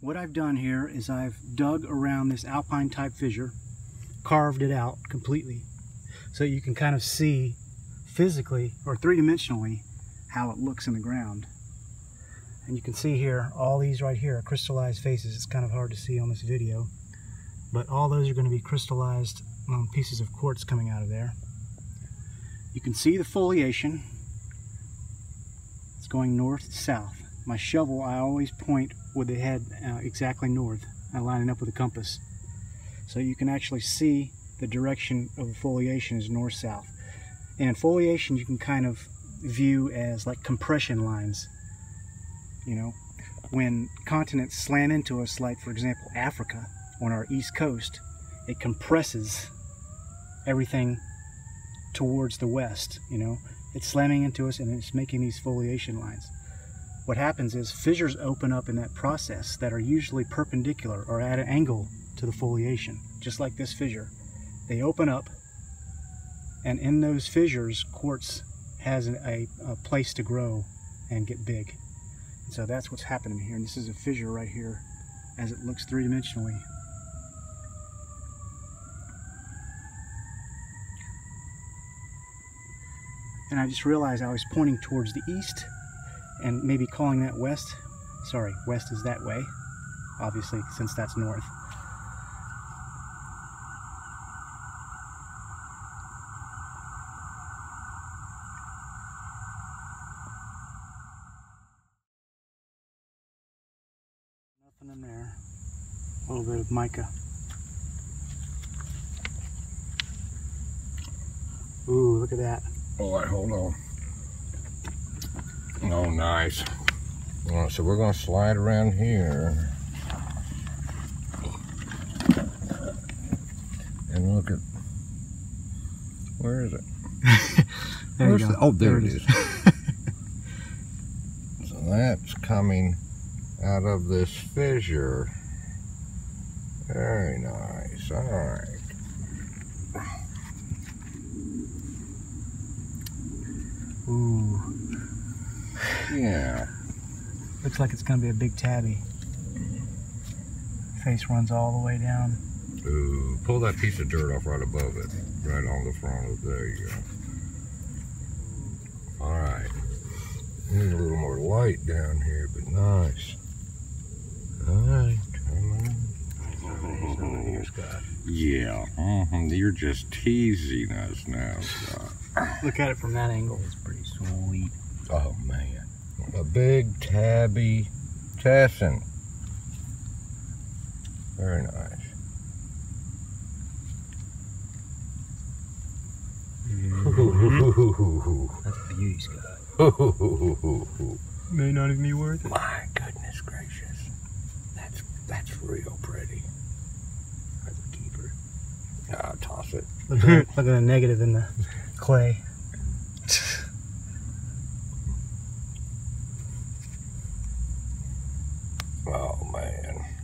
What I've done here is I've dug around this alpine type fissure, carved it out completely, so you can kind of see physically or three-dimensionally how it looks in the ground. And you can see here, all these right here are crystallized faces. It's kind of hard to see on this video, but all those are going to be crystallized pieces of quartz coming out of there. You can see the foliation. It's going north to south. My shovel, I always point with the head exactly north. I line it up with a compass. So you can actually see the direction of the foliation is north-south. And foliation you can kind of view as like compression lines. You know, when continents slam into us, like for example Africa on our east coast, it compresses everything towards the west. You know, it's slamming into us and it's making these foliation lines. What happens is fissures open up in that process that are usually perpendicular or at an angle to the foliation, just like this fissure. They open up, and in those fissures quartz has a place to grow and get big. So that's what's happening here, and this is a fissure right here as it looks three-dimensionally. And I just realized I was pointing towards the east and maybe calling that west. Sorry, west is that way, obviously, since that's north. Nothing in there. A little bit of mica. Ooh, look at that. All right, hold on. Oh, nice. All right, so we're going to slide around here. And look at... Where is it? There you go. Oh, there it is. So that's coming out of this fissure. Very nice. All right. Ooh. Yeah. Looks like it's going to be a big tabby. Face runs all the way down. Ooh, pull that piece of dirt off right above it. Right on the front of it. There you go. Alright. Need a little more light down here, but nice. Alright, come on. There's nothing here, Scott. Yeah. You're just teasing us now, Scott. Look at it from that angle. It's pretty sweet. Oh, man. A big tabby tassin. Very nice. That's a beauty, Scott. May not even be worth it. My goodness gracious. That's real pretty. I would keep her. I'll toss it. Look at the negative in the clay. Oh, man.